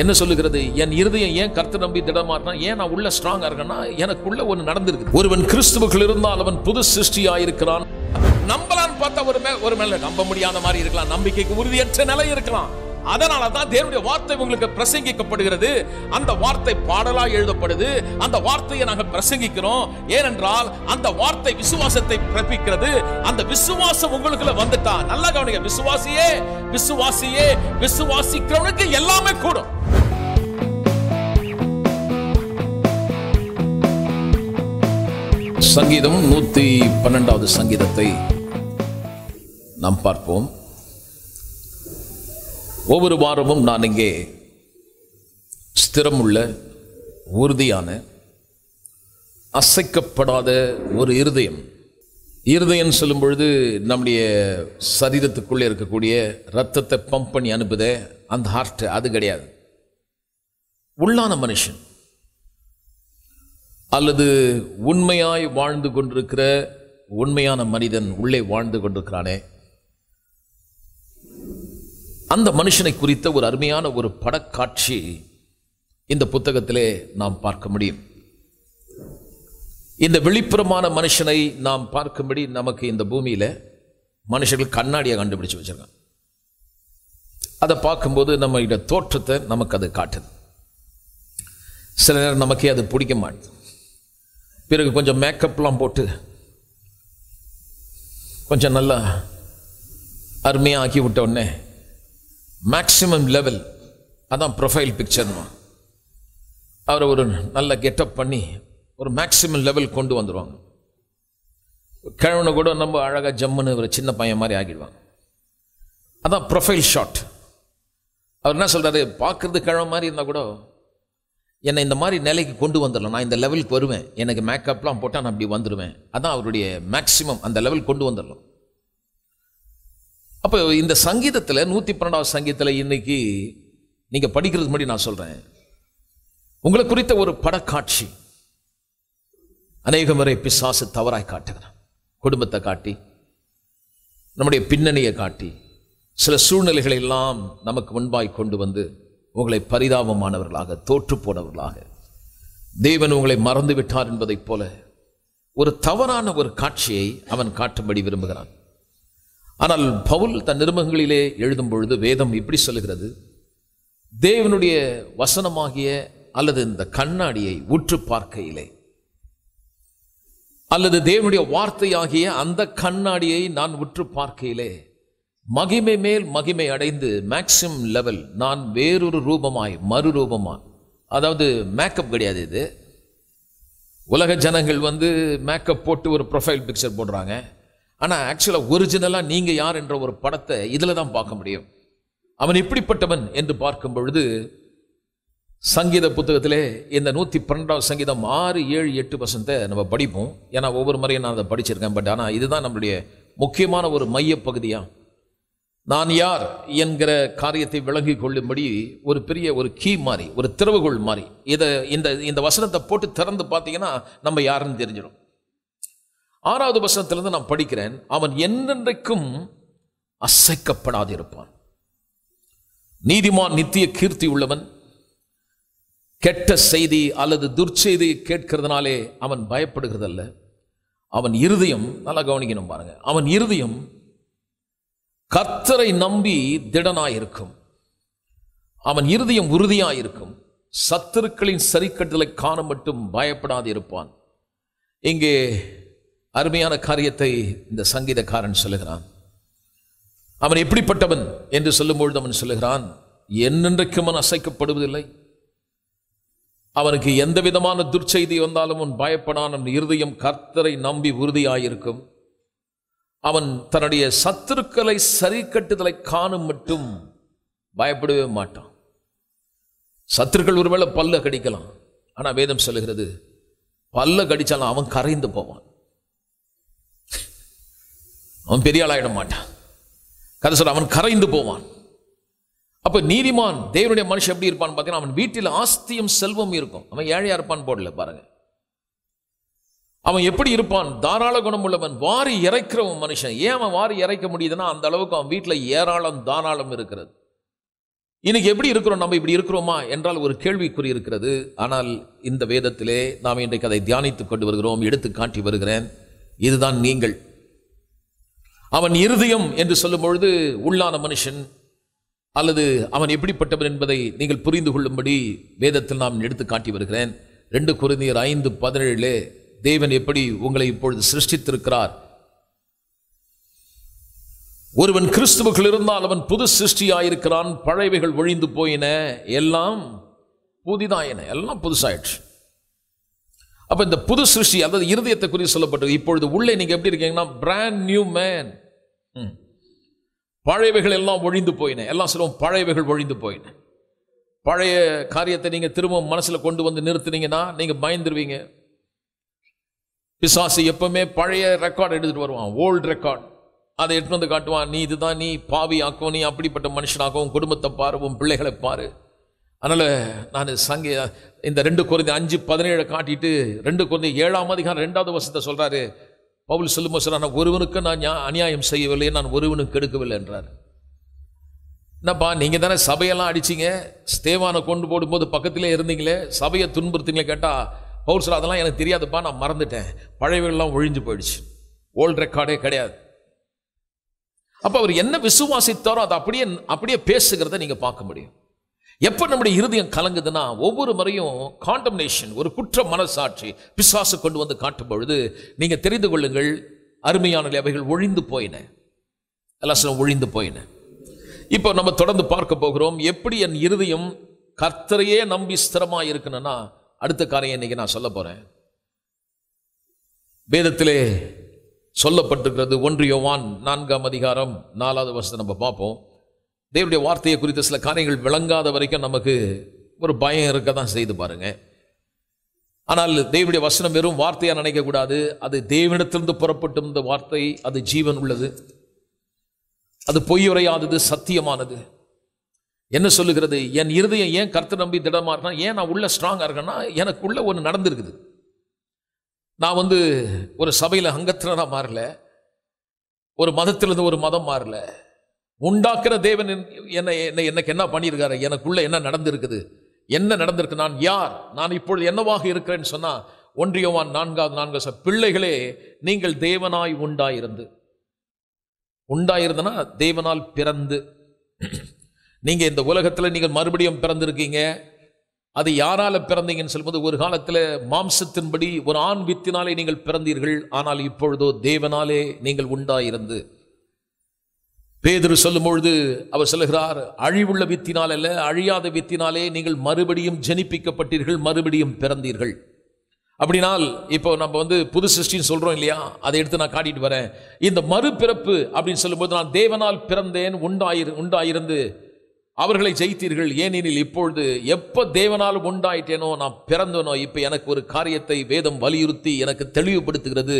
என்ன சொல்லுகிறது? என் இருதயம் ஏன் கர்த்த நம்பி திடமாட்டினா, ஏன் நான் உள்ள ஸ்ட்ராங்கா இருக்கேன்னா எனக்குள்ள ஒன்று நடந்திருக்கு. ஒருவன் கிறிஸ்துவுக்குள் இருந்தால் அவன் புது சிருஷ்டியாயிருக்கிறான். நம்பலான்னு பார்த்தா ஒரு மேல நம்ப முடியாத மாதிரி இருக்கலாம், நம்பிக்கைக்கு உறுதியற்ற நிலை இருக்கலாம். அதனால தான் தேவனுடைய வார்த்தை உங்களுக்கு பிரசங்கிக்கப்படுகிறது. அந்த வார்த்தை பாடலாக எழுதப்படுது. அந்த வார்த்தையை நாங்கள் பிரசங்கிக்கிறோம். ஏனென்றால் அந்த வார்த்தை விசுவாசத்தை பிறப்பிக்கிறது. அந்த விசுவாசம் உங்களுக்குள்ள வந்துட்டா நல்லா கவனிங்க. விசுவாசியே விசுவாசிக்கிறவனுக்கு எல்லாமே கூடும். சங்கீதம் 112வது சங்கீதத்தை நாம் பார்ப்போம். ஒவ்வொரு வாரமும் நான் இங்கே ஸ்திரமுள்ள உறுதியான அசைக்கப்படாத ஒரு இருதயம் சொல்லும் பொழுது நம்முடைய சரீரத்துக்குள்ளே இருக்கக்கூடிய ரத்தத்தை பம்ப் பண்ணி அனுப்புத அந்த ஹார்ட், அது கிடையாது. உள்ளான மனுஷன் அல்லது உண்மையாய் வாழ்ந்து கொண்டிருக்கிற உண்மையான மனிதன் உள்ளே வாழ்ந்து கொண்டிருக்கிறானே, அந்த மனுஷனை குறித்த ஒரு அருமையான ஒரு படக்காட்சி இந்த புத்தகத்திலே நாம் பார்க்க முடியும். இந்த வெளிப்புறமான மனுஷனை நாம் பார்க்கும்படி நமக்கு இந்த பூமியில் மனுஷர்கள் கண்ணாடியை கண்டுபிடிச்சு வச்சிருக்காங்க. அதை பார்க்கும்போது நம்மளுடைய தோற்றத்தை நமக்கு அது காட்டுது. சில நேரம் நமக்கே அது பிடிக்க மாட்டேது. பிறகு கொஞ்சம் மேக்கப்லாம் போட்டு கொஞ்சம் நல்லா அருமையாக ஆக்கி விட்ட உடனே மேக்ஸிமம் லெவல், அதான் ப்ரொஃபைல் பிக்சர்மா, அவரை ஒரு நல்ல கெட்டப் பண்ணி ஒரு மேக்ஸிமம் லெவல் கொண்டு வந்துடுவாங்க. கிழவனை கூட நம்ம அழகாக ஜம்முன்னு ஒரு சின்ன பையன் மாதிரி ஆகிடுவாங்க. அதான் ப்ரொஃபைல் ஷாட். அவர் என்ன சொல்கிறாரு, பார்க்குறது கிழவ மாதிரி இருந்தால் கூட என்னை இந்த மாதிரி நிலைக்கு கொண்டு வந்துடலாம், நான் இந்த லெவலுக்கு வருவேன், எனக்கு மேக்கப்லாம் போட்டால் நான் அப்படி வந்துடுவேன். அதான் அவருடைய மேக்ஸிமம், அந்த லெவல் கொண்டு வந்துடலாம். அப்போ இந்த சங்கீதத்தில் 112வது சங்கீதத்தில் இன்னைக்கு நீங்கள் படிக்கிறது முன்னாடி நான் சொல்கிறேன், உங்களை குறித்த ஒரு படக்காட்சி. அநேக முறை பிசாசு தவறாய் காட்டுகிறான். குடும்பத்தை காட்டி, நம்முடைய பின்னணியை காட்டி, சில சூழ்நிலைகளை எல்லாம் நமக்கு முன்பாய் கொண்டு வந்து உங்களை பரிதாபமானவர்களாக, தோற்று போனவர்களாக, தேவன் உங்களை மறந்து விட்டார் என்பதைப் போல ஒரு தவறான ஒரு காட்சியை அவன் காட்டும்படி விரும்புகிறான். ஆனால் பவுல் தன் நிருபங்களிலே எழுதும் பொழுது வேதம் இப்படி சொல்லுகிறது, தேவனுடைய வசனமாகிய அல்லது இந்த கண்ணாடியை உற்று பார்க்கையிலே அல்லது தேவனுடைய வார்த்தையாகிய அந்த கண்ணாடியை நான் உற்று பார்க்கையிலே மகிமை மேல் மகிமை அடைந்து மேக்ஸிமம் லெவல், நான் வேறொரு ரூபமாய் மறுரூபமாய், அதாவது மேக்கப் கிடையாது. இது உலக ஜனங்கள் மேக்கப் போட்டு ஒரு ப்ரொஃபைல் பிக்சர் போடுறாங்க. ஆனால் ஆக்சுவலாக ஒரிஜினலாக நீங்கள் யார் என்ற ஒரு படத்தை இதில் தான் பார்க்க முடியும். அவன் எப்படிப்பட்டவன் என்று பார்க்கும் பொழுது சங்கீத புத்தகத்திலே இந்த 112வது சங்கீதம் 6, 7, 8 நம்ம படிப்போம். ஏன்னா ஒவ்வொரு முறையும் நான் அதை படிச்சிருக்கேன். பட் ஆனால் இதுதான் நம்மளுடைய முக்கியமான ஒரு மையப்பகுதியாக நான் யார் என்கிற காரியத்தை விளங்கி கொள்ளும்படி ஒரு பெரிய ஒரு கீ மாதிரி, ஒரு திறவுகோள் மாதிரி இதை இந்த வசனத்தை போட்டு திறந்து பார்த்தீங்கன்னா நம்ம யாருன்னு தெரிஞ்சிடும். 6வது வசனத்திலிருந்து நான் படிக்கிறேன். அவன் என்றென்றைக்கும் அசைக்கப்படாதிருப்பான். நீதிமான் நித்திய கீர்த்தி உள்ளவன். கெட்ட செய்தி அல்லது துர்ச்செய்தியை கேட்கிறதுனாலே அவன் பயப்படுகிறதல்ல. அவன் இருதயம், நல்லா கவனிக்கணும் பாருங்க, அவன் இருதயம் கர்த்தரை நம்பி திடனாயிருக்கும். அவன் இருதயம் உறுதியாயிருக்கும். சத்துருக்களின் சரிக்கட்டுதலை காண மட்டும் பயப்படாதிருப்பான். இங்கே அருமையான காரியத்தை இந்த சங்கீதக்காரன் சொல்லுகிறான். அவன் எப்படிப்பட்டவன் என்று சொல்லும்பொழுது அவன் சொல்லுகிறான், என்னென்றைக்கும் அவன் அசைக்கப்படுவதில்லை. அவனுக்கு எந்த விதமான துர்ச்செய்தி வந்தாலும் அவன் பயப்படான். அவன் இருதயம் கர்த்தரை நம்பி உறுதியாயிருக்கும். அவன் தன்னுடைய சத்துருக்களை சரி கட்டுதலை காணும் மட்டும் பயப்படவே மாட்டான். சத்துருக்கள் ஒருவேளை பல்ல கடிக்கலாம், ஆனால் வேதம் சொல்லுகிறது பல்ல கடித்தாலும் அவன் கரைந்து போவான், அவன் பெரிய ஆளாயிட மாட்டான். கதை சொல்ல, அவன் கரைந்து போவான். அப்போ நீதிமான் தேவனுடைய மனுஷன் எப்படி இருப்பான்னு பார்த்தீங்கன்னா, அவன் வீட்டில் ஆஸ்தியும் செல்வம் இருக்கும். அவன் ஏழையாக இருப்பான்னு போடல பாருங்க. அவன் எப்படி இருப்பான்? தாராள குணம் உள்ளவன், வாரி இறைக்கிறவன் மனுஷன். ஏன் அவன் வாரி இறைக்க முடியுதுன்னா, அந்த அளவுக்கு அவன் வீட்டில் ஏராளம் தாராளம் இருக்கிறது. இன்னைக்கு எப்படி இருக்கிறோம், நம்ம இப்படி இருக்கிறோமா என்றால் ஒரு கேள்விக்குறி இருக்கிறது. ஆனால் இந்த வேதத்திலே நாம் இன்றைக்கு அதை தியானித்துக் கொண்டு வருகிறோம், எடுத்து காட்டி வருகிறேன். இதுதான் நீங்கள். அவன் இருதயம் என்று சொல்லும் பொழுது உள்ளான மனுஷன் அல்லது அவன் எப்படிப்பட்டவன் என்பதை நீங்கள் புரிந்து கொள்ளும்படி வேதத்தில் நாம் எடுத்து காட்டி வருகிறேன். 2 Corinthians 5:17 தேவன் எப்படி உங்களை இப்பொழுது சிருஷ்டித்திருக்கிறார். ஒருவன் கிறிஸ்துவுக்குள் இருந்தால் அவன் புது சிருஷ்டியாயிருக்கிறான், பழையவைகள் ஒழிந்து போயின, எல்லாம் புதிதாயின, எல்லாம் புதுசாயிடுச்சு. அப்போ இந்த புது சிருஷ்டி அதாவது இருதயத்தை குறித்து சொல்லப்பட்டது. இப்பொழுது உள்ளே நீங்கள் எப்படி இருக்கீங்கன்னா பிராண்ட் நியூ மேன். பழையவைகள் எல்லாம் ஒழிந்து போயின, எல்லாம் சொல்லுவோம் பழையவைகள் ஒழிந்து போயின. பழைய காரியத்தை நீங்கள் திரும்ப மனசில் கொண்டு வந்து நிறுத்தினீங்கன்னா நீங்கள் பயந்துருவீங்க. பிசாசு எப்பவுமே பழைய ரெக்கார்டு எடுத்துகிட்டு வருவான், ஓல்டு ரெக்கார்டு. அதை எட்டு வந்து காட்டுவான், நீ இதுதான், நீ பாவி ஆக்கும், நீ அப்படிப்பட்ட மனுஷனாகவும் குடும்பத்தை பாரு, உன் பிள்ளைகளை பாரு. அதனால் நான் இந்த 2 Corinthians 5:17 காட்டிட்டு 2 Corinthians 7:2 சொல்கிறாரு. பவுல் சொல்லும்போது சொல்கிறார், ஒருவனுக்கு நான் அநியாயம் செய்யவில்லை, நான் ஒருவனுக்கு கெடுக்கவில்லை என்றார். என்னப்பா நீங்கள் தானே சபையெல்லாம் அடிச்சிங்க, ஸ்தேவானை கொண்டு போடும்போது பக்கத்திலே இருந்தீங்களே, சபையை துன்புறுத்திங்களே கேட்டால் பவுல் சொல்ல, அதெல்லாம் எனக்கு தெரியாதுப்பா, நான் மறந்துட்டேன், பழையவெல்லாம் ஒழிஞ்சு போயிடுச்சு, ஓல்டு ரெக்கார்டே கிடையாது. அப்போ அவர் என்ன விசுவாசித்தாரோ அதை அப்படியே அப்படியே பேசுகிறத நீங்கள் பார்க்க முடியும். எப்போ நம்முடைய இருதயம் கலங்குதுன்னா ஒவ்வொரு முறையும் காண்டம்னேஷன், ஒரு குற்ற மனசாட்சி பிசாசு கொண்டு வந்து காட்டும் பொழுது நீங்கள் தெரிந்து கொள்ளுங்கள், அருமையான அவைகள் ஒழிந்து போயின, எல்லா ஒழிந்து போயின. இப்போ நம்ம தொடர்ந்து பார்க்க போகிறோம் எப்படி என் இருதயம் கர்த்தரையே நம்பி ஸ்திரமாக இருக்கணும்னா. அடுத்த காரியம் இன்னைக்கு நான் சொல்ல போகிறேன், வேதத்திலே சொல்லப்பட்டிருக்கிறது. 1 John 4:4 நம்ம பார்ப்போம். தேவனுடைய வார்த்தையை குறித்த சில காரியங்கள் விளங்காத வரைக்கும் நமக்கு ஒரு பயம் இருக்க தான் செய்து பாருங்க. ஆனால் தேவனுடைய வசனம் வெறும் வார்த்தையாக நினைக்கக்கூடாது. அது தேவனிடத்திலிருந்து புறப்பட்டு இந்த வார்த்தை, அது ஜீவன் உள்ளது, அது பொய்யுரையாதது, சத்தியமானது. என்ன சொல்லுகிறது? என் இருதயம் ஏன் கர்த்தர் நம்பி திடமாக இருக்கா, ஏன் நான் உள்ள ஸ்ட்ராங்காக இருக்கேன்னா, எனக்குள்ள ஒன்று நடந்திருக்குது. நான் ஒரு சபையில் அங்கத்தினராக மாறல, ஒரு மதத்திலிருந்து ஒரு மதம் மாறல, உண்டாக்குற தேவன் எனக்கு என்ன பண்ணியிருக்காரு, எனக்குள்ள என்ன நடந்திருக்குது, என்ன நடந்திருக்கு, நான் யார், நான் இப்பொழுது என்னவாக இருக்கிறேன்னு சொன்னால் 1 John 4:4 பிள்ளைகளே நீங்கள் தேவனாய் உண்டாயிருந்தனா தேவனால் பிறந்து, நீங்கள் இந்த உலகத்தில் நீங்கள் மறுபடியும் பிறந்திருக்கீங்க. அது யாரால பிறந்தீங்கன்னு சொல்லும்போது, ஒரு காலத்தில் மாம்சத்தின்படி ஒரு ஆண் வித்தினாலே நீங்கள் பிறந்தீர்கள், ஆனால் இப்பொழுதோ தேவனாலே நீங்கள் உண்டாயிருந்து. பேதுரு சொல்லும்பொழுது அவர் சொல்லுகிறார், அழிவுள்ள வித்தினால் அல்ல, அழியாத வித்தினாலே நீங்கள் மறுபடியும் ஜனிப்பிக்கப்பட்டீர்கள், மறுபடியும் பிறந்தீர்கள். அப்படினால் இப்போ நம்ம புது சிருஷ்டின்னு சொல்கிறோம் இல்லையா, அதை எடுத்து நான் காட்டிட்டு வரேன். இந்த மறுபிறப்பு அப்படின்னு சொல்லும்போது, நான் தேவனால் பிறந்தேன், உண்டாயிருந்து அவர்களை ஜெயித்தீர்கள். ஏனெனில் இப்பொழுது எப்போ தேவனால் உண்டாயிட்டேனோ, நான் பிறந்தேனோ, இப்போ எனக்கு ஒரு காரியத்தை வேதம் வலியுறுத்தி எனக்கு தெளிவுபடுத்துகிறது.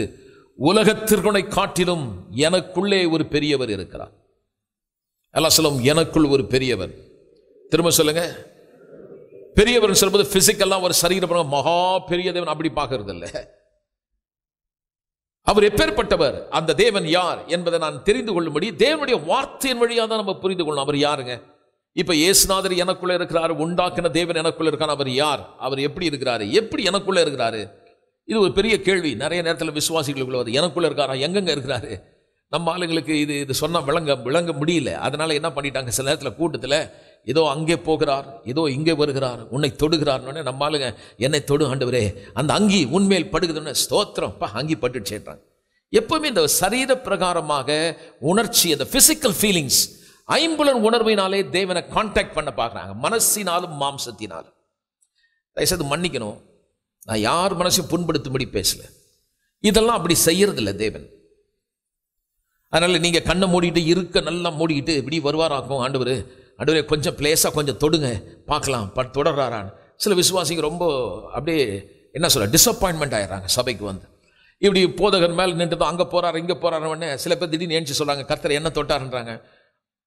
உலகத்திற்குனை காட்டிலும் எனக்குள்ளே ஒரு பெரியவர் இருக்கிறார். எல்லாம் சொல்லும், எனக்குள் ஒரு பெரியவர். திரும்ப சொல்லுங்க, பெரியவர் சொல்லும்போது பிசிக்கெல்லாம் ஒரு சரீர மகா பெரிய தேவன் அப்படி பார்க்கறது இல்லை. அவர் எப்பேற்பட்டவர், அந்த தேவன் யார் என்பதை நான் தெரிந்து கொள்ளும்படி தேவனுடைய வார்த்தையின் வழியாக தான் நம்ம புரிந்து கொள்ளணும். அவர் யாருங்க? இப்போ இயேசுநாதர் எனக்குள்ளே இருக்கிறார், உண்டாக்கின தேவன் எனக்குள்ளே இருக்கான். அவர் யார், அவர் எப்படி இருக்கிறாரு, எப்படி எனக்குள்ளே இருக்கிறாரு? இது ஒரு பெரிய கேள்வி. நிறைய நேரத்தில் விசுவாசிகளுக்குள்ள வருது, எனக்குள்ளே இருக்காரா, எங்கெங்கே இருக்கிறாரு? நம்ம ஆளுங்களுக்கு இது சொன்னால் விளங்க முடியல. அதனால் என்ன பண்ணிட்டாங்க, சில நேரத்தில் கூட்டத்தில் ஏதோ அங்கே போகிறார், ஏதோ இங்கே வருகிறார், உன்னை தொடுகிறார்னு நம்ம ஆளுங்க, என்னை தொடு ஆண்டவரே, அந்த அங்கி உண்மையில் படுகுதுன்னு ஸ்தோத்திரம், இப்போ அங்கி பட்டுச்சேன்றாங்க. எப்போவுமே இந்த சரீர பிரகாரமாக உணர்ச்சி, அந்த ஃபிசிக்கல் ஃபீலிங்ஸ், ஐம்புலன் உணர்வினாலே தேவனை கான்டாக்ட் பண்ண பார்க்குறாங்க, மனசினாலும் மாம்சத்தினாலும். தயவுசெய்து மன்னிக்கணும், நான் யார் மனசையும் புண்படுத்தும்படி பேசலை. இதெல்லாம் அப்படி செய்யறதில்லை தேவன். அதனால் நீங்கள் கண்ணை மூடிக்கிட்டு இருக்க நல்லா மூடிக்கிட்டு இப்படி வருவாராக்கும், ஆண்டவர் ஆண்டவரே கொஞ்சம் பிளேஸாக கொஞ்சம் தொடுங்க பார்க்கலாம், தொடர்றாரான்னு. சில விசுவாசிங்க ரொம்ப அப்படியே என்ன சொல்ல, டிசப்பாயின்மெண்ட் ஆகிடுறாங்க சபைக்கு இப்படி போதகர் மேலே நின்றுதான் அங்கே போகிறாரு இங்கே போகிறாருன்னு. சில பேர் திடீர்னு ஏன்ச்சு சொல்கிறாங்க, கர்த்தர் என்ன தொட்டாருன்றாங்க.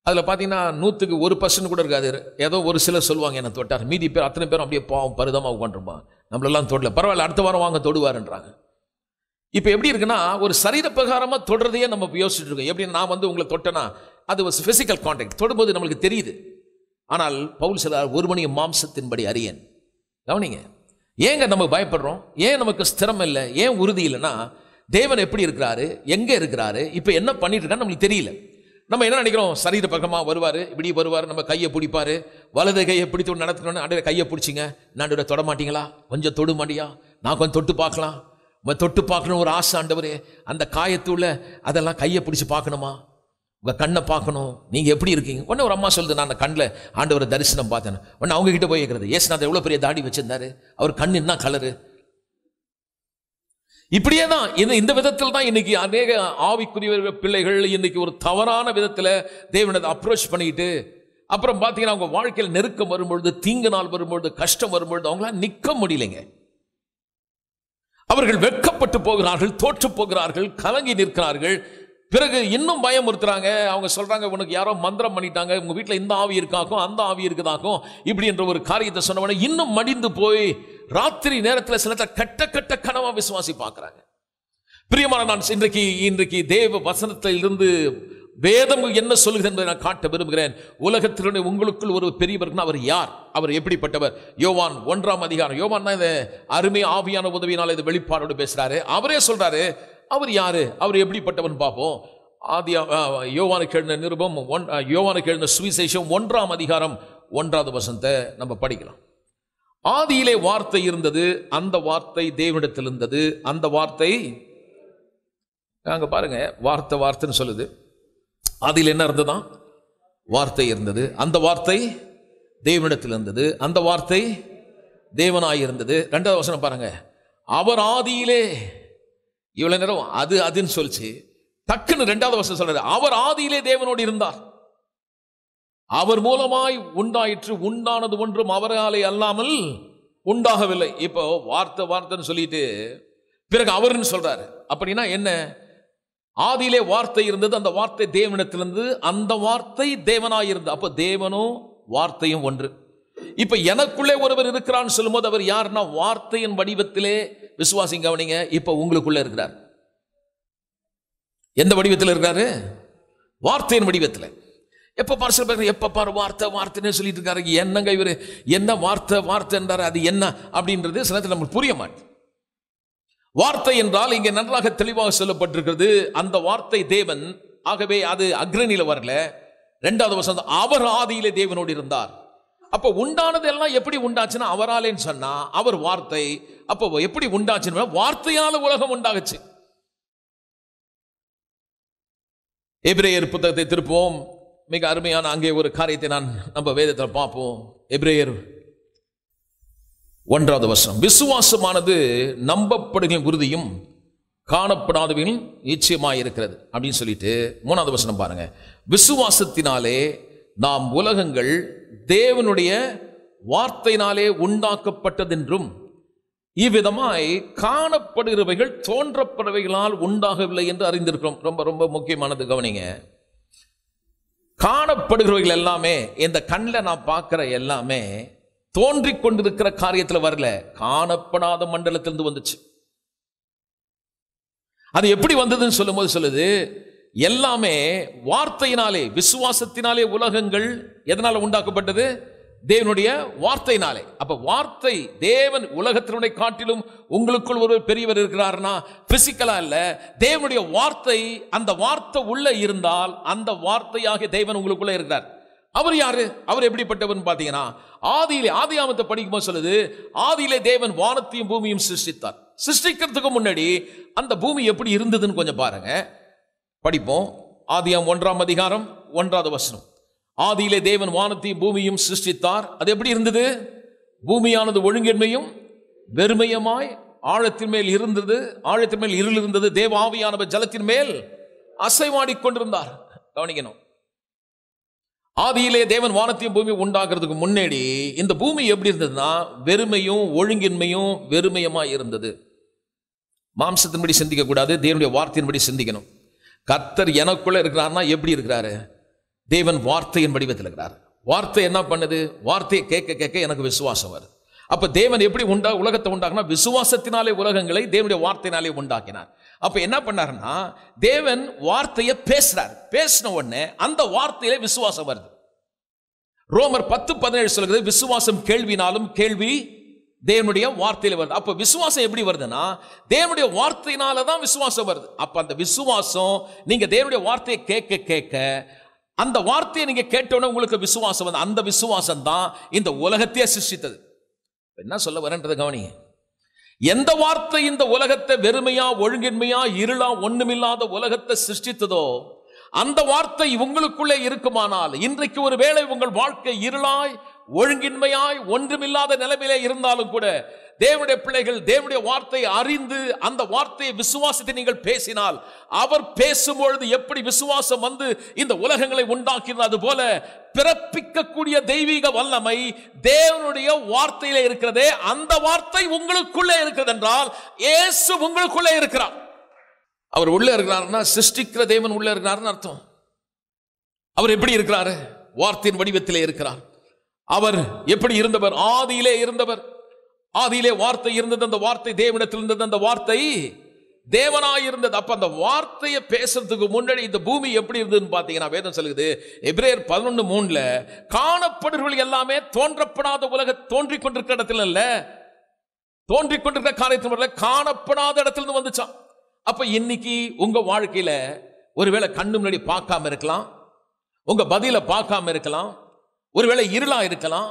அதில் பார்த்தீங்கன்னா 1% கூட இருக்காது. ஏதோ ஒரு சிலர் சொல்லுவாங்க என்ன தொட்டார், மீதி பேர் அத்தனை பேரும் அப்படியே பாவம் பரிதமாக உட்காந்துருப்பாங்க, நம்மளெல்லாம் தொடல, பரவாயில்ல அடுத்த வாரம் வாங்க தொடுவாருன்றாங்க. இப்போ எப்படி இருக்குன்னா, ஒரு சரீர பிரகாரமாக தொடுறதையே நம்ம யோசிச்சுட்டு இருக்கோம். எப்படின்னா, நான் உங்களை தொட்டேன்னா அது ஒரு ஃபிசிக்கல் கான்டாக்ட், தொடும்போது நம்மளுக்கு தெரியுது. ஆனால் பவுல் சொல்றார், ஒருவனுடைய மாம்சத்தின்படி அறியேன். கவனிங்க, ஏங்க நம்ம பயப்படுறோம், ஏன் நமக்கு ஸ்திரம் இல்லை, ஏன் உறுதி இல்லைன்னா, தேவன் எப்படி இருக்கிறாரு, எங்கே இருக்கிறாரு, இப்போ என்ன பண்ணிட்டு இருக்கான்னு நம்மளுக்கு தெரியல. நம்ம என்ன நினைக்கிறோம், சரீர பக்கமாக வருவார், இப்படி வருவார், நம்ம கையை பிடிப்பார், வலது கையை பிடித்து நடத்தணும்னு ஆண்டவரை கையை பிடிச்சிங்க, நான் தொட மாட்டீங்களா, கொஞ்சம் தொடு மாட்டியா, நான் கொஞ்சம் தொட்டு பார்க்கலாம், தொட்டு பார்க்கணும் ஒரு ஆசை. ஆண்டவரே அந்த காயத்துள்ள அதெல்லாம் கையை பிடிச்சி பார்க்கணுமா, உங்கள் கண்ணை பார்க்கணும், நீங்கள் எப்படி இருக்கீங்க. உடனே ஒரு அம்மா சொல்லுது, நான் அந்த கண்ணில் ஆண்டவரை தரிசனம் பார்த்தேன். உடனே அவங்ககிட்ட போய் கேட்குறது, ஏசு நான் எவ்வளோ பெரிய தாடி வச்சிருந்தாரு, அவர் கண் என்ன கலரு. இப்படியே தான் இந்த விதத்தில் தான் இன்னைக்கு அநேக ஆவிக்குரிய பிள்ளைகள் இன்னைக்கு ஒரு தவறான விதத்தில் தேவனத்தை அப்ரோச் பண்ணிக்கிட்டு, அப்புறம் பார்த்தீங்கன்னா அவங்க வாழ்க்கையில் நெருக்கம் வரும்பொழுது, தீங்கு நாள் வரும்பொழுது, கஷ்டம் வரும்பொழுது அவங்களாம் நிற்க முடியலைங்க. அவர்கள் வெட்கப்பட்டு போகிறார்கள், தோற்று போகிறார்கள், கலங்கி நிற்கிறார்கள். பிறகு இன்னும் பயம் இருக்கிறாங்க. அவங்க சொல்றாங்க, உனக்கு யாரோ மந்திரம் பண்ணிட்டாங்க, உங்க வீட்டில் இந்த ஆவி இருக்காக்கும், அந்த ஆவி இருக்குதாக்கும், இப்படி என்ற ஒரு காரியத்தை சொன்னவன இன்னும் மடிந்து போய் ராத்திரி நேரத்தில் சில கட்ட கட்ட கனவா விசுவாசி பார்க்குறாங்க. பிரியமான நான் இன்றைக்கு தேவ வசனத்தில் இருந்து வேதம் என்ன சொல்கிறது என்பதை நான் காட்ட விரும்புகிறேன். உலகத்தினுடைய உங்களுக்குள் ஒரு பெரியவர்னா அவர் யார், அவர் எப்படிப்பட்டவர். யோவான் 1 அதிகாரம், யோவான் தான் இந்த அருமை ஆவியான உதவியினால் இது வெளிப்பாடோடு பேசுறாரு. அவரே சொல்றாரு, அவர் யாரு, அவர் எப்படிப்பட்டவன் பார்ப்போம். யோவானுக்கு எழுதின நிருபம், யோவானுக்கு எழுதின சுவிசேஷம் 1 அதிகாரம் 1 வசனத்தை நம்ம படிக்கலாம். ஆதியிலே வார்த்தை இருந்தது, அந்த வார்த்தை தேவனிடத்தில் இருந்தது, அந்த வார்த்தை அங்க பாருங்க, வார்த்தை வார்த்தைன்னு சொல்லுது. அதில் என்ன இருந்ததா, வார்த்தை இருந்தது, அந்த வார்த்தை தேவனிடத்தில் இருந்தது, அந்த வார்த்தை தேவனாய் இருந்தது. 2வது வசனம் பாருங்க, அவர் ஆதியிலே. இவ்வளவு நேரம் அது அதுன்னு சொல்லிச்சு, டக்குன்னு 2வது வசனம் சொல்றாரு, அவர் ஆதியிலே தேவனோடு இருந்தார், அவர் மூலமாய் உண்டாயிற்று, உண்டானது ஒன்றும் அவராலே அல்லாமல் உண்டாகவில்லை. இப்போ வார்த்தை வார்த்தைன்னு சொல்லிட்டு பிறகு அவர்னு சொல்றாரு. அப்படின்னா என்ன, ஆதியிலே வார்த்தை இருந்தது, அந்த வார்த்தை தேவனிடத்திலிருந்து, அந்த வார்த்தை தேவனாயிருந்தது. அப்போ தேவனும் வார்த்தையும் ஒன்று. இப்போ எனக்குள்ளே ஒருவர் இருக்கிறான்னு சொல்லும்போது அவர் யாருன்னா வார்த்தையின் வடிவத்திலே, விசுவாசி கவனிங்க, இப்போ உங்களுக்குள்ளே இருக்கிறார். எந்த வடிவத்தில் இருக்கிறாரு, வார்த்தையின் வடிவத்தில். எப்போ பாரு, எப்போ பாரு வார்த்தை வார்த்தைன்னு சொல்லிட்டு இருக்காரு. என்னங்க இவர் என்ன வார்த்தை வார்த்தைன்றாரு, அது என்ன அப்படின்றது சில நேரத்தில் நமக்கு புரிய மாட்டேன். வார்த்தை என்றால் இங்கே நன்றாக தெளிவாக சொல்லப்பட்டிருக்கிறது, அந்த வார்த்தை தேவன். ஆகவே அது அக்ரனியில் வரல. 2வது வசனம், அவர் ஆதியிலே தேவனோடு இருந்தார். அப்போ உண்டானது எல்லாம் எப்படி உண்டாச்சுன்னா அவராலேன்னு சொன்னா அவர் வார்த்தை. அப்போ எப்படி உண்டாச்சுன்னா வார்த்தையால உலகம் உண்டாகுச்சு. எபிரேயர் புத்தகத்தை திருப்போம், மிக அருமையான அங்கே ஒரு காரியத்தை நம்ம வேதத்தில் பார்ப்போம். எபிரேயர் 1வது வசனம், விசுவாசமானது நம்பப்படுகிற உறுதியும் காணப்படாதவர்களின் நிச்சயமாக இருக்கிறது அப்படின்னு சொல்லிட்டு 3வது வசனம் பாருங்க, விசுவாசத்தினாலே நாம் உலகங்கள் தேவனுடைய வார்த்தையினாலே உண்டாக்கப்பட்டதென்றும் இவ்விதமாய் காணப்படுகிறவைகள் தோன்றப்படுவைகளால் உண்டாகவில்லை என்று அறிந்திருக்கிறோம். ரொம்ப ரொம்ப முக்கியமானது கவனிங்க. காணப்படுகிறவைகள் எல்லாமே, இந்த கண்ணில் நான் பார்க்குற எல்லாமே தோன்றிக் கொண்டிருக்கிற காரியத்தில் வரல, காணப்படாத மண்டலத்திலிருந்து வந்துச்சு. அது எப்படி வந்ததுன்னு சொல்லும் போது சொல்லுது, எல்லாமே வார்த்தையினாலே, விசுவாசத்தினாலே உலகங்கள் எதனால உண்டாக்கப்பட்டது, தேவனுடைய வார்த்தையினாலே. அப்ப வார்த்தை தேவன். உலகத்தினுடைய காட்டிலும் உங்களுக்குள் ஒரு பெரியவர் இருக்கிறார்னா பிசிக்கலா இல்ல, தேவனுடைய வார்த்தை. அந்த வார்த்தை உள்ள இருந்தால் அந்த வார்த்தையாக தேவன் உங்களுக்குள்ள இருக்கிறார். அவர் யாரு, அவர் எப்படிப்பட்டவர் பாத்தீங்கன்னா ஆதியிலே, ஆதியாமத்தை படிக்கும்போது சொல்லுது, ஆதியிலே தேவன் வானத்தையும் பூமியும் சிருஷ்டித்தார். சிருஷ்டிக்கிறதுக்கு முன்னாடி அந்த பூமி எப்படி இருந்ததுன்னு கொஞ்சம் பாருங்க, படிப்போம். ஆதியாம் 1 அதிகாரம் 1 வசனம், ஆதியிலே தேவன் வானத்தையும் பூமியும் சிருஷ்டித்தார். அது எப்படி இருந்தது, பூமியானது ஒழுங்கின்மையும் வெறுமையுமாய் ஆழத்தின் மேல் இருந்தது, ஆழத்தின் மேல் இருள் இருந்தது, தேவ ஆவியானவர் ஜலத்தின் மேல் அசைவாடிக் கொண்டிருந்தார். கவனிக்கணும், ஆதியிலே தேவன் வானத்தையும் பூமி உண்டாகிறதுக்கு முன்னாடி இந்த பூமி எப்படி இருந்ததுன்னா வெறுமையும் ஒழுங்கின்மையும் வெறுமையமாக இருந்தது. மாம்சத்தின்படி சிந்திக்கக்கூடாது, தேவனுடைய வார்த்தையின்படி சிந்திக்கணும். கர்த்தர் எனக்குள்ளே இருக்கிறார்னா எப்படி இருக்கிறாரு, தேவன் வார்த்தையின் வடிவத்தில் இருக்கிறார். வார்த்தை என்ன பண்ணுது, வார்த்தையை கேட்க கேட்க எனக்கு விசுவாசம் வருது. அப்போ தேவன் எப்படி உலகத்தை உண்டாக்குனா விசுவாசத்தினாலே உலகங்களை தேவனுடைய வார்த்தையினாலே உண்டாக்கினார். அப்போ என்ன பண்ணாருன்னா தேவன் வார்த்தையை பேசுறார், பேசின உடனே அந்த வார்த்தையில விசுவாசம் வருது. ரோமர் 10:17 சொல்கிறது, விசுவாசம் கேள்வினாலும் கேள்வி தேவனுடைய வார்த்தையில வருது. அப்ப விசுவாசம் எப்படி வருதுன்னா தேவனுடைய வார்த்தையினால தான் விசுவாசம் வருது. அப்ப அந்த விசுவாசம் நீங்க தேவனுடைய வார்த்தையை கேட்க கேட்க, அந்த வார்த்தையை நீங்க கேட்டோன்னே உங்களுக்கு விசுவாசம் வந்து, அந்த விசுவாசம் தான் இந்த உலகத்தையே சிருஷ்டித்தது. என்ன சொல்ல வரேன்றதை கவனிங்க. எந்த வார்த்தை இந்த உலகத்தை வெறுமையா ஒழுங்கின்மையா இருளா ஒண்ணுமில்லாத உலகத்தை சிருஷ்டித்ததோ அந்த வார்த்தை உங்களுக்குள்ளே இருக்குமானால், இன்றைக்கு ஒருவேளை உங்கள் வாழ்க்கை இருளாய் ஒழுங்கின்மையாய் ஒன்றுமில்லாத நிலைமையிலே இருந்தாலும் கூட, தேவனுடைய பிள்ளைகள் தேவனுடைய வார்த்தையை அறிந்து அந்த வார்த்தையை விசுவாசித்து நீங்கள் பேசினால், அவர் பேசும்பொழுது எப்படி விசுவாசம் வந்து இந்த உலகங்களை உண்டாக்கினது, அது போல பிறப்பிக்கக்கூடிய தெய்வீக வல்லமை தேவனுடைய வார்த்தையிலே இருக்கிறதே. அந்த வார்த்தை உங்களுக்குள்ளே இருக்கிறது என்றால் இயேசு உங்களுக்குள்ளே இருக்கிறார். அவர் உள்ளே இருக்கிறார்னா சிருஷ்டிக்கிற தேவன் உள்ளே இருக்கிறார்னு அர்த்தம். அவர் எப்படி இருக்கிறாரு? வார்த்தையின் வடிவத்திலே இருக்கிறார். அவர் எப்படி இருந்தவர்? ஆதியிலே இருந்தவர். ஆதியிலே வார்த்தை இருந்தது, அந்த வார்த்தை தேவனிடத்தில் இருந்தது, அந்த வார்த்தை தேவனாய் இருந்தது. அப்ப அந்த வார்த்தையை பேசுறதுக்கு முன்னாடி இந்த பூமி எப்படி இருந்ததுன்னு பாத்தீங்கன்னா, வேதம் சொல்லுது எபிரேயர் 11:3 காணப்படுகள் எல்லாமே தோன்றப்படாத உலக தோன்றி கொண்டிருக்கிற இடத்துல இல்ல, தோன்றி கொண்டிருக்கிற காரியத்துல காணப்படாத இடத்துல இருந்து வந்துச்சான். அப்ப இன்னைக்கு உங்க வாழ்க்கையில ஒருவேளை கண்ணு முன்னாடி பார்க்காம இருக்கலாம், உங்க பதில பார்க்காம இருக்கலாம், ஒருவேளை இருளா இருக்கலாம்,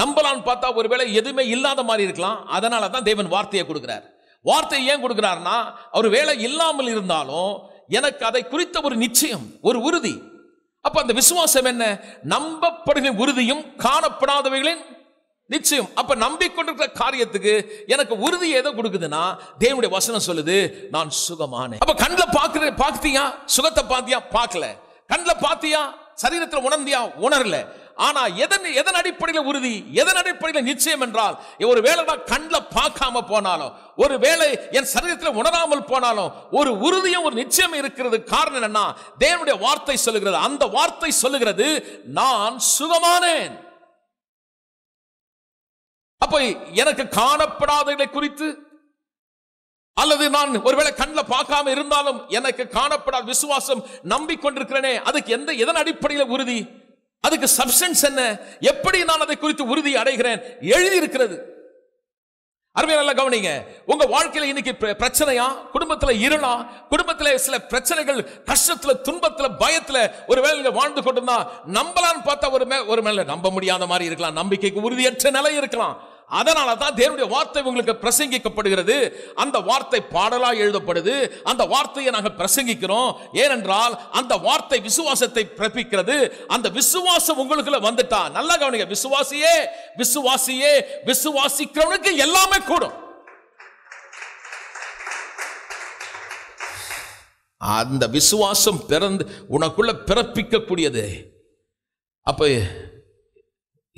நம்பலான்னு பார்த்தா ஒருவேளை எதுவுமே இல்லாத மாதிரி இருக்கலாம். அதனால தான் தேவன் வார்த்தையை கொடுக்கிறார். வார்த்தையை ஏன் கொடுக்கிறார்னா, அவர் வேலை இல்லாமல் இருந்தாலும் எனக்கு அதை குறித்த ஒரு நிச்சயம், ஒரு உறுதி. அப்ப அந்த விசுவாசம் என்ன? நம்பப்படுகிற உறுதியும் காணப்படாதவைகளின் நிச்சயம். அப்ப நம்பிக்கொண்டிருக்கிற காரியத்துக்கு எனக்கு உறுதி ஏதோ கொடுக்குதுன்னா தேவனுடைய வசனம் சொல்லுது நான் சுகமானேன். அப்ப கண்ணில் பார்த்தியா? சுகத்தை பார்த்தியா? பார்க்கல. கண்ணில் பார்த்தியா? சரீரத்தில் உணர்ந்தியா? உணரல. ஆனா எதன் அடிப்படையில் உறுதி, எதன் அடிப்படையில் நிச்சயம் என்றால், ஒரு வேளை நான் கண்ணில் பார்க்காம போனாலும், ஒரு வேளை என் சரீரத்தில் உணராமல் போனாலும், ஒரு உறுதியும் ஒரு நிச்சயம் இருக்கிறது. காரணம் என்னன்னா தேவனுடைய வார்த்தை சொல்லுகிறது, அந்த வார்த்தை சொல்லுகிறது நான் சுகமானேன். அப்ப எனக்கு காணப்படாததை குறித்து, அல்லது நான் ஒருவேளை கண்ணில் பார்க்காம இருந்தாலும் எனக்கு காணப்படாத விசுவாசம் நம்பிக்கொண்டிருக்கிறேனே, அதுக்கு எதன் அடிப்படையில் உறுதி, அதுக்கு சப்ஸ்டன்ஸ் என்ன, எப்படி நான் அதை குறித்து உறுதி அடைகிறேன், எழுதி இருக்கிறது. அருமையான கவனிங்க. உங்க வாழ்க்கையில இன்னைக்கு பிரச்சனையா, குடும்பத்துல இருளா, குடும்பத்துல சில பிரச்சனைகள், கஷ்டத்துல துன்பத்துல பயத்துல ஒருவேளை நீங்க வாழ்ந்து கொண்டிருந்தா, நம்பலான்னு பார்த்தா ஒரு மேல நம்ப முடியாத மாதிரி இருக்கலாம், நம்பிக்கைக்கு உறுதியற்ற நிலை இருக்கலாம். அதனால தான் தேவனுடைய வார்த்தை உங்களுக்கு பிரசங்கிக்கப்படுகிறது. அந்த வார்த்தை பாடலாக எழுதப்படுது, அந்த வார்த்தையை நாங்கள் பிரசங்கிக்கிறோம். ஏனென்றால் அந்த வார்த்தை விசுவாசத்தை பிறப்பிக்கிறது. அந்த விசுவாசம் உங்களுக்குள்ள வந்துட்டா, நல்லா கவனிங்க, விசுவாசியே விசுவாசியே விசுவாசிக்கிறவனுக்கு எல்லாமே கூடும். அந்த விசுவாசம் பிறந்து உனக்குள்ள பிறப்பிக்கக்கூடியது. அப்ப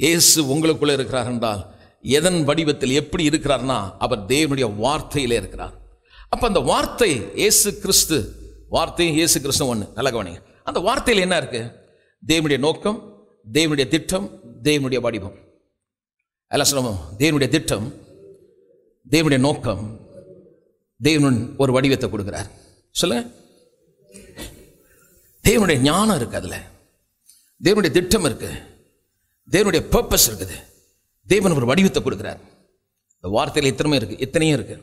இயேசு உங்களுக்குள்ள இருக்கிறார் என்றால் எதன் வடிவத்தில் எப்படி இருக்கிறார்னா, அவர் தேவனுடைய வார்த்தையிலே இருக்கிறார். அப்ப அந்த வார்த்தை இயேசு கிறிஸ்து, வார்த்தையும் இயேசு கிறிஸ்து ஒன்று. நல்லா கவனிங்க, அந்த வார்த்தையில் என்ன இருக்கு? தேவனுடைய நோக்கம், தேவனுடைய திட்டம், தேவனுடைய வடிவம். எல்லாம் சொல்லணும். தேவனுடைய திட்டம், தேவனுடைய நோக்கம், தேவன் ஒரு வடிவத்தை கொடுக்கிறார். சொல்லுங்க, தேவனுடைய ஞானம் இருக்கு, அதுல தேவனுடைய திட்டம் இருக்கு, தேவனுடைய பர்பஸ் இருக்குது. தேவன் ஒரு வடிவத்தை கொடுக்கிறார். இந்த வார்த்தையில் எத்தனையும் இருக்கு.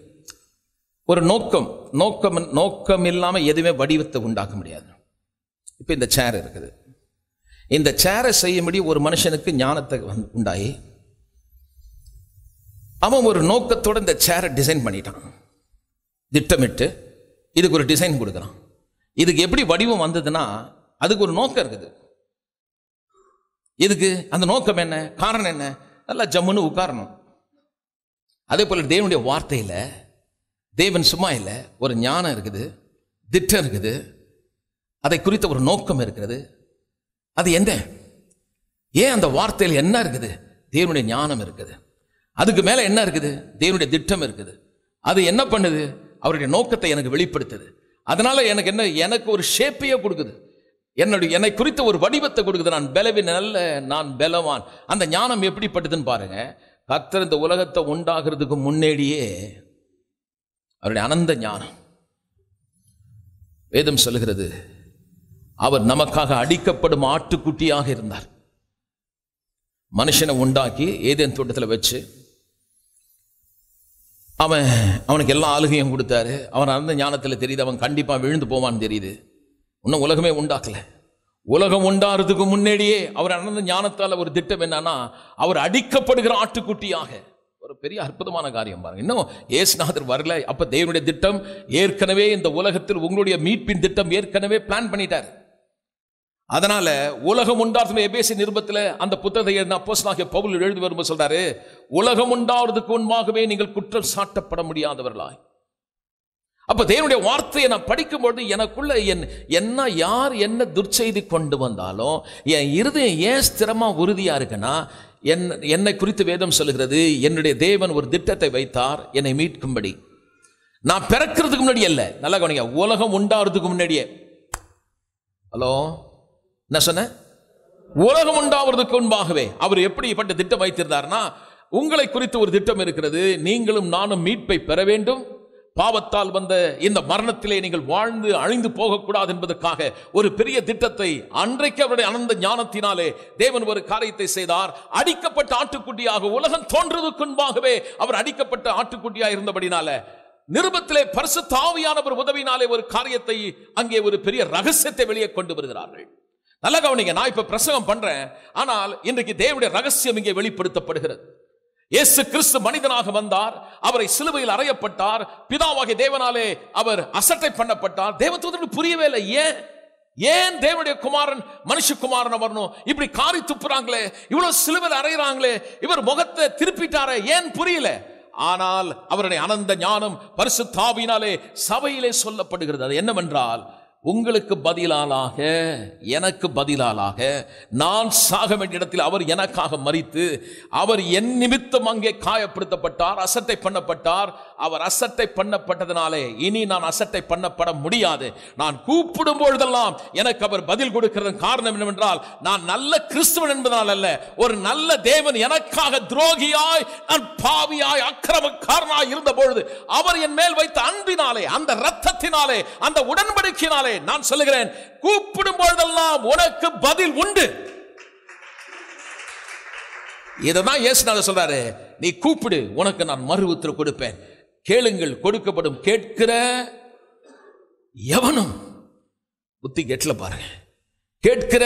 ஒரு நோக்கம், நோக்கம் இல்லாமல் எதுவுமே வடிவத்தை உண்டாக்க முடியாது. இப்போ இந்த சேர் இருக்குது, இந்த சேரை செய்யும்படி ஒரு மனுஷனுக்கு ஞானத்தை உண்டாயி அவன் ஒரு நோக்கத்தோடு இந்த சேரை டிசைன் பண்ணிட்டான், திட்டமிட்டு இதுக்கு ஒரு டிசைன் கொடுக்குறான். இதுக்கு எப்படி வடிவம் வந்ததுன்னா, அதுக்கு ஒரு நோக்கம் இருக்குது. இதுக்கு அந்த நோக்கம் என்ன, காரணம் என்ன? நல்லா ஜம்முன்னு உட்காரணும். அதே போல் தேவனுடைய வார்த்தையில் தேவன் சும்மா இல்லை, ஒரு ஞானம் இருக்குது, திட்டம் இருக்குது, அதை குறித்த ஒரு நோக்கம் இருக்கிறது. அது என்ன? ஏன் அந்த வார்த்தையில் என்ன இருக்குது? தேவனுடைய ஞானம் இருக்குது. அதுக்கு மேலே என்ன இருக்குது? தேவனுடைய திட்டம் இருக்குது. அது என்ன பண்ணுது? அவருடைய நோக்கத்தை எனக்கு வெளிப்படுத்துது. அதனால எனக்கு என்ன, எனக்கு ஒரு ஷேப்பையே கொடுக்குது, என்னை குறித்த ஒரு வடிவத்தை கொடுக்குது. நான் பலவீனன் அல்ல, நான் பலவான். அந்த ஞானம் எப்படிப்பட்டதுன்னு பாருங்க. கர்த்தர் இந்த உலகத்தை உண்டாகிறதுக்கு முன்னேடியே அவருடைய அனந்த ஞானம். வேதம் சொல்லுகிறது அவர் நமக்காக அடிக்கப்படும் ஆட்டுக்குட்டியாக இருந்தார். மனுஷனை உண்டாக்கி ஏதேன் தோட்டத்தில் வச்சு அவன் அவனுக்கு எல்லா ஆளுகையும் கொடுத்தாரு. அவன் அந்த ஞானத்தில் தெரியுது அவன் கண்டிப்பாக விழுந்து போவான்னு தெரியுது. இன்னும் உலகமே உண்டாக்கலை. உலகம் உண்டாகிறதுக்கு முன்னாடியே அவர் அனந்த ஞானத்தால் ஒரு திட்டம் என்னன்னா, அவர் அடிக்கப்படுகிற ஆட்டுக்குட்டியாக. ஒரு பெரிய அற்புதமான காரியம் பாருங்க. இன்னும் ஏசுநாதர் வரல, அப்போ தேவனுடைய திட்டம் ஏற்கனவே இந்த உலகத்தில் உங்களுடைய மீட்பின் திட்டம் ஏற்கனவே பிளான் பண்ணிட்டார். அதனால உலகம் உண்டாகிறது எபேசி நிருபத்தில் அந்த புத்தகத்தை அப்போஸ்தலனாகிய பவுல் எழுதி வரும்போது சொல்றாரு, உலகம் உண்டாவதுக்கு முன்பாகவே நீங்கள் குற்றம் சாட்டப்பட முடியாதவர்களாய். அப்ப தேவனுடைய வார்த்தையை நான் படிக்கும்போது எனக்குள்ள என்ன யார் என்ன துர்ச்செய்தி கொண்டு வந்தாலும் என் இருதயம் ஏன் ஸ்திரமா உறுதியா இருக்குன்னா, என்னை குறித்து வேதம் சொல்கிறது, என்னுடைய தேவன் ஒரு திட்டத்தை வைத்தார் என்னை மீட்கும்படி. நான் பிறக்கிறதுக்கு முன்னாடி அல்ல, நல்லா கவனிங்க, உலகம் உண்டாவதுக்கு முன்னாடியே. ஹலோ, என்ன சொன்ன? உலகம் உண்டாவதுக்கு முன்பாகவே அவர் எப்படிப்பட்ட திட்டம் வைத்திருந்தார்னா, உங்களை குறித்து ஒரு திட்டம் இருக்கிறது, நீங்களும் நானும் மீட்பை பெற வேண்டும், பாவத்தால் வந்த இந்த மரணத்திலே நீங்கள் வாழ்ந்து அழிந்து போகக்கூடாது என்பதற்காக ஒரு பெரிய திட்டத்தை அன்றைக்கு அவருடைய அனந்த ஞானத்தினாலே தேவன் ஒரு காரியத்தை செய்தார். அடிக்கப்பட்ட ஆட்டுக்குட்டியாக உலகம் தோன்றதுக்குன்பாகவே அவர் அடிக்கப்பட்ட ஆட்டுக்குட்டியாக இருந்தபடினால நிருபத்திலே பரிசுத்த ஆவியானவர் உதவினாலே ஒரு காரியத்தை அங்கே ஒரு பெரிய ரகசியத்தை வெளியே கொண்டு வருகிறார்கள். நல்லா கவனிங்க, நான் இப்ப பிரசங்கம் பண்றேன், ஆனால் இன்றைக்கு தேவனுடைய ரகசியம் இங்கே வெளிப்படுத்தப்படுகிறது. இயேசு கிறிஸ்து மனிதனாக வந்தார், அவரை சிலுவையில் அறையப்பட்டார், பிதாவாகிய தேவனாலே அவர் அசட்டை பண்ணப்பட்டார். தேவதூதனுக்கு புரியவே இல்லை, ஏன் தேவனுடைய குமாரன் மனுஷகுமாரன் வரணும், இப்படி காரி துப்புறாங்களே, இவ்வளவு சிலுவையில் அறையறாங்களே, இவர் முகத்தை திருப்பிட்டாரே, ஏன் புரியல. ஆனால் அவருடைய அனந்த ஞானம் பரிசுத்த ஆவியினாலே சபையிலே சொல்லப்படுகிறது. அது என்னவென்றால், உங்களுக்கு பதிலாளாக எனக்கு பதிலாளாக நான் சாக வேண்டிய இடத்தில் அவர் எனக்காக மரித்து அவர் என் நிமித்தம் அங்கே காயப்படுத்தப்பட்டார், அசட்டை பண்ணப்பட்டார். அவர் அசட்டை பண்ணப்பட்டதனாலே இனி நான் அசட்டை பண்ணப்பட முடியாது. நான் கூப்பிடும் பொழுதெல்லாம் எனக்கு அவர் பதில் கொடுக்கிறது. காரணம் என்னவென்றால், நான் நல்ல கிறிஸ்துவன் என்பதனால் அல்ல, ஒரு நல்ல தேவன் எனக்காக துரோகியாய் நான் பாவியாய் அக்கிரமக்காரனாய் இருந்த பொழுது அவர் என் மேல் வைத்த அன்பினாலே, அந்த இரத்தத்தினாலே, அந்த உடன்படிக்கையினாலே நான் சொல்லுகிறேன், கூப்பிடும் பொழுதெல்லாம் உனக்கு பதில் உண்டு. இததான் இயேசுநாதர் சொல்றாரு, நீ கூப்பிடு, உனக்கு நான் மறு உத்தரவு கொடுப்பேன். கேளுங்கள், கொடுக்கப்படும். கேட்கிற எவனும் புத்தி கெட்டல பாருங்க, கேட்கிற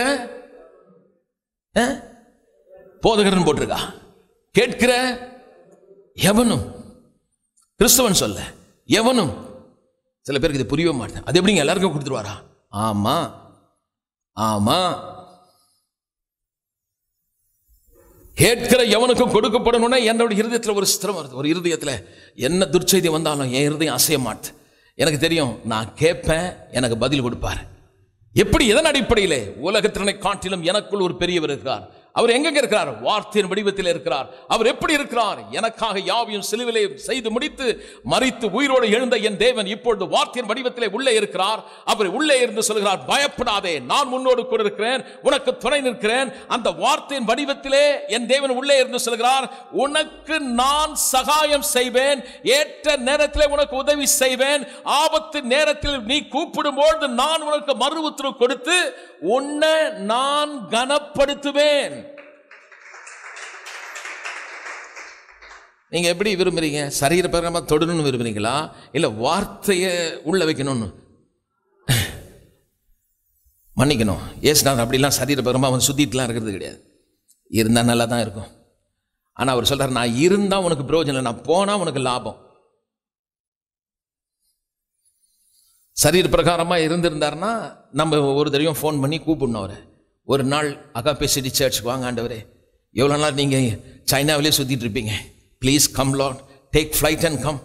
போதகர்னு போட்டிருக்கா, கேட்கிற எவனும், கிறிஸ்தவன் சொல்ல எவனும். சில பேருக்கு இது புரியவே மாட்டேன். அது எப்படிங்க எல்லாருக்கும் கொடுத்துருவாரா? ஆமா ஆமா, கேட்கிற எவனுக்கும் கொடுக்கப்படணும்னா என்னோட இருதயத்தில் ஒரு ஸ்திரம் வருது. ஒரு இருதயத்தில் என்ன துர்ச்செய்தி வந்தாலும் என் இருதயம் அசைய மாட்டேன். எனக்கு தெரியும், நான் கேட்பேன், எனக்கு பதில் கொடுப்பார். எப்படி? எதன் அடிப்படையில்? உலகத்தினை காட்டிலும் எனக்குள் ஒரு பெரியவர் இருக்கிறார். அவர் எங்க இருக்கிறார்? வார்த்தையின் வடிவத்தில் இருக்கிறார். அவர் எப்படி இருக்கிறார்? எனக்காக யாவையும் சிலுவிலே செய்து முடித்து மரித்து உயிரோடு எழுந்த என் தேவன் இப்பொழுது வார்த்தையின் வடிவத்திலே உள்ளே இருக்கிறார். அவர் உள்ளே இருந்து சொல்கிறார், பயப்படாதே, நான் உன்னோடு கூட இருக்கிறேன், உனக்கு துணை நிற்கிறேன். அந்த வார்த்தையின் வடிவத்திலே என் தேவன் உள்ளே இருந்து சொல்கிறார், உனக்கு நான் சகாயம் செய்வேன், ஏற்ற நேரத்திலே உனக்கு உதவி செய்வேன், ஆபத்து நேரத்தில் நீ கூப்பிடும்போது நான் உனக்கு மறு உத்தரவு கொடுத்து உன்னை நான் கனப்படுத்துவேன். நீங்கள் எப்படி விரும்புகிறீங்க? சரீர பிரகாரமாக தொடணும்னு விரும்புகிறீங்களா, இல்லை வார்த்தையை உள்ளே வைக்கணும்னு? மன்னிக்கணும், ஏசுநாதர் அப்படிலாம் சரீர பிரகாரமாக அவன் சுத்திட்டுலாம் இருக்கிறது கிடையாது. இருந்தால் நல்லா தான் இருக்கும். ஆனால் அவர் சொல்கிறார், நான் இருந்தால் உனக்கு பிரயோஜனம், நான் போனால் உனக்கு லாபம். சரீர பிரகாரமாக இருந்திருந்தாருன்னா நம்ம ஒரு தடவையும் ஃபோன் பண்ணி கூப்பிடணும் அவரை. ஒரு நாள் அகாபே சிட்டி சர்ச்சுக்கு வாங்க ஆண்டவரே, எவ்வளோ நாள் நீங்கள் சைனாவிலே சுற்றிட்டு இருப்பீங்க, please come Lord, take flight and come.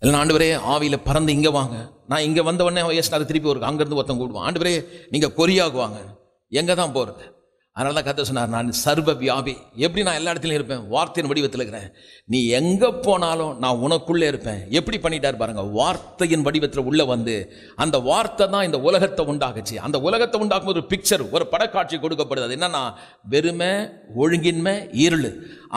இல்லைன்னா ஆண்டவரே ஆவியில் பறந்து இங்கே வாங்க. நான் இங்கே வந்த உடனே ஏசுநாதர் திருப்பி ஒரு அங்கேருந்து ஒருத்தன் கூப்பிடுவான், ஆண்டவரே நீங்கள் கொரியாவுக்கு வாங்க. எங்கே தான் போகிறது? அதனால தான் கர்த்தர் சொன்னார், நான் சர்வ வியாபி. எப்படி நான் எல்லா இடத்துலையும் இருப்பேன்? வார்த்தையின் வடிவத்தில் இருக்கிறேன். நீ எங்கே போனாலும் நான் உனக்குள்ளே இருப்பேன். எப்படி பண்ணிட்டார் பாருங்க, வார்த்தையின் வடிவத்தில் உள்ளே வந்து அந்த வார்த்தை தான் இந்த உலகத்தை உண்டாக்குச்சு. அந்த உலகத்தை உண்டாக்கும் ஒரு பிக்சர், ஒரு படக்காட்சி கொடுக்கப்படுது. என்னன்னா வெறுமை, ஒழுங்கின்மை, இருள்.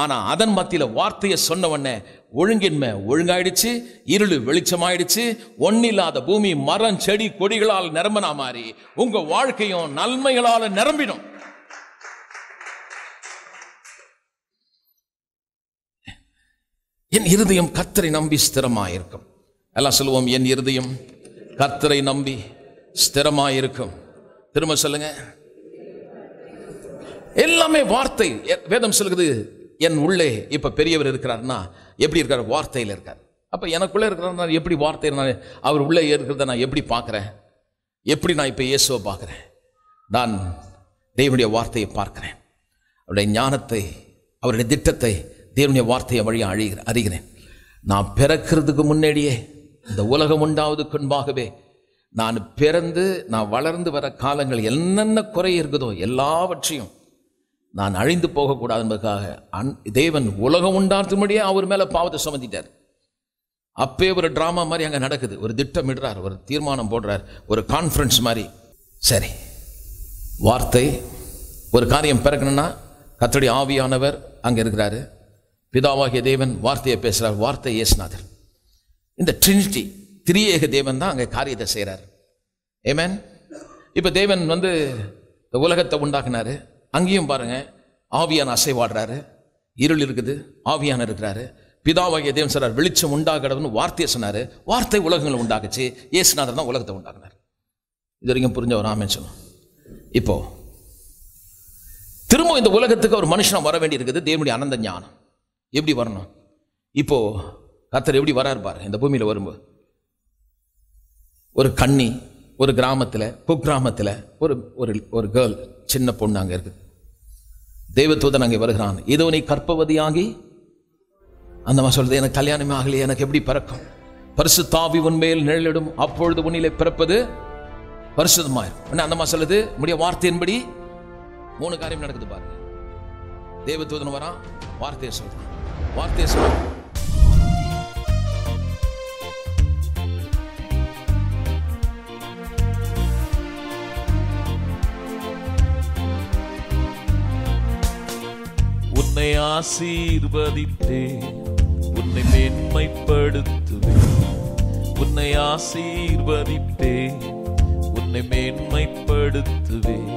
ஆனால் அதன் மத்தியில் வார்த்தையை சொன்ன உடனே ஒழுங்கின்மை ஒழுங்காயிடுச்சு, இருள் வெளிச்சமாயிடுச்சு, ஒன்னில்லாத பூமி மரம் செடி கொடிகளால் நிரம்பினா மாறி உங்கள் வாழ்க்கையும் நன்மைகளால் நிரம்பிடும். என் இருதயம் கர்த்தரை நம்பி ஸ்திரமாயிருக்கும். எல்லாம் சொல்லுவோம், என் இருதயம் கர்த்தரை நம்பி ஸ்திரமாயிருக்கும். திரும்ப சொல்லுங்க. எல்லாமே வார்த்தை. வேதம் சொல்லுகிறது என் உள்ளே இப்போ பெரியவர் இருக்கிறார்னா எப்படி இருக்கார்? வார்த்தையில் இருக்கார். அப்போ எனக்குள்ளே இருக்கிறாருன்னா எப்படி வார்த்தை? நான் அவர் உள்ளே இருக்கிறத நான் எப்படி பார்க்குறேன்? எப்படி நான் இப்போ இயேசுவை பார்க்குறேன்? நான் தேவனுடைய வார்த்தையை பார்க்குறேன். அவருடைய ஞானத்தை, அவருடைய திட்டத்தை, தேவனுடைய வார்த்தையை வழியாக அறிகிறேன். நான் பிறக்கிறதுக்கு முன்னாடியே, இந்த உலகம் உண்டாவதுக்கு முன்பாகவே, நான் பிறந்து நான் வளர்ந்து வர காலங்கள் என்னென்ன குறை இருக்குதோ எல்லாவற்றையும் நான் அழிந்து போகக்கூடாது என்பதற்காக தேவன் உலகம் உண்டானது முடியே அவர் மேலே பாவத்தை சுமத்திட்டார். அப்பே ஒரு ட்ராமா மாதிரி அங்கே நடக்குது. ஒரு திட்டமிடுறார், ஒரு தீர்மானம் போடுறார், ஒரு கான்ஃபரன்ஸ் மாதிரி. சரி, வார்த்தை ஒரு காரியம் பிறக்கணும்னா கர்த்தருடைய ஆவியானவர் அங்கே இருக்கிறாரு. பிதாவாகிய தேவன் வார்த்தையை பேசுகிறார், வார்த்தை இயேசுநாதர். இந்த ட்ரினிட்டி திரியேக தேவன் தான் அங்கே காரியத்தை செய்கிறார். ஏமேன். இப்போ தேவன் வந்து இந்த உலகத்தை உண்டாக்குனார். அங்கேயும் பாருங்கள், ஆவியான அசைவாடுறாரு. இருள் இருக்குது, ஆவியான இருக்கிறாரு. பிதாவாகிய தேவன் சொல்கிறார் வெளிச்சம் உண்டாகணும்னு வார்த்தையை சொன்னார். வார்த்தை உலகங்களை உண்டாக்குச்சு. இயேசுநாதர் தான் உலகத்தை உண்டாக்குனார். இது வரைக்கும் புரிஞ்ச ஒரு ஆமேன்னு சொன்னோம். இப்போது திரும்ப இந்த உலகத்துக்கு ஒரு மனுஷனாக வர வேண்டி இருக்குது. தேவனுடைய அனந்த ஞானம் எப்படி வரணும்? இப்போது கர்த்தர் எப்படி வராரு பாருங்க. இந்த பூமியில் வரும்போது ஒரு கன்னி, ஒரு கிராமத்தில், குக்கிராமத்தில் ஒரு ஒரு கேர்ள், சின்ன பொண்ணு அங்கே இருக்குது. தேவதூதன் அங்கே வருகிறான். ஏதோ நீ கற்பவதியாகி, அந்த மாதிரி சொல்கிறது, எனக்கு கல்யாணமே ஆகலையே, எனக்கு எப்படி பிறக்கும்? பரிசுத்த ஆவி உன்மேல் நிழலிடும், அப்பொழுது உன்னிலே பிறப்பது பரிசுத்தமாயிரும். அந்த மாதிரி சொல்லுது. உடைய வார்த்தையின்படி மூணு காரியம் நடக்குது பாருங்க. தேவதூதன் வரான், வார்த்தையை சொல்கிறான். வார்த்தையை சொல்கிறான். உன்னை ஆசீர்வதிப்பேன், உன்னை மேன்மைப்படுத்துவேன். உன்னை ஆசீர்வதிப்பேன், உன்னை மேன்மைப்படுத்துவேன்.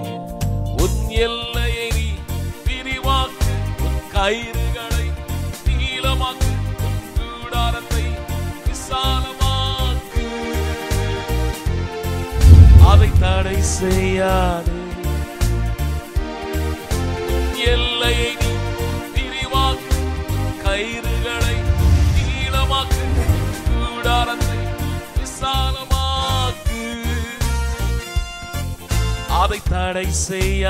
உன் எல்லையை நீ விரிவாக்கு, உன் கயிறுகளை நீளமாக்கு, உன் கூடாரத்தை விசாலமாக்கு. அதை தடை செய்யாதே. உன் எல்லையை கயிறுகளை நீளமாக்கு, கூடாரத்தை விசாலமாக்கு. அதை தடை செய்யாதே.